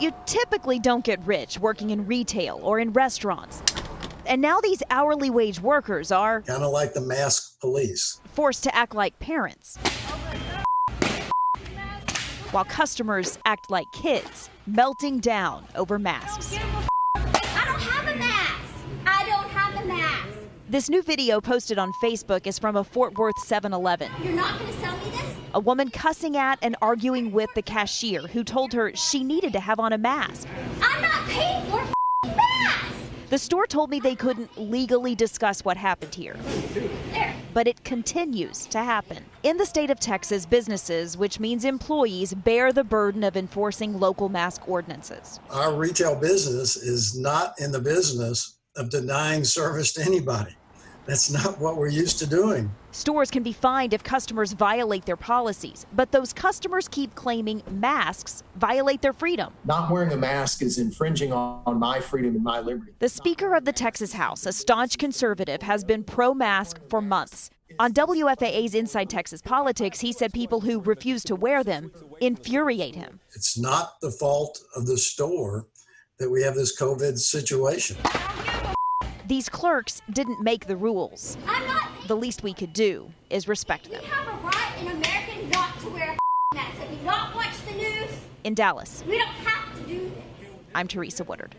You typically don't get rich working in retail or in restaurants. And now these hourly wage workers are kind of like the masked police, forced to act like parents, while customers act like kids, melting down over masks. I don't have a mask. This new video posted on Facebook is from a Fort Worth 7-Eleven. You're not going to sell me this? A woman cussing at and arguing with the cashier, who told her she needed to have on a mask. I'm not paying for a mask! The store told me they couldn't legally discuss what happened here. There. But it continues to happen. In the state of Texas, businesses, which means employees, bear the burden of enforcing local mask ordinances. Our retail business is not in the business of denying service to anybody. That's not what we're used to doing. Stores can be fined if customers violate their policies, but those customers keep claiming masks violate their freedom. Not wearing a mask is infringing on my freedom and my liberty. The Speaker of the Texas House, a staunch conservative, has been pro-mask for months. On WFAA's Inside Texas Politics, he said people who refuse to wear them infuriate him. It's not the fault of the store that we have this COVID situation. These clerks didn't make the rules. The least we could do is respect them. We have a right in America not to wear a mask. Have you not watched the news? In Dallas. We don't have to do this. I'm Teresa Woodard.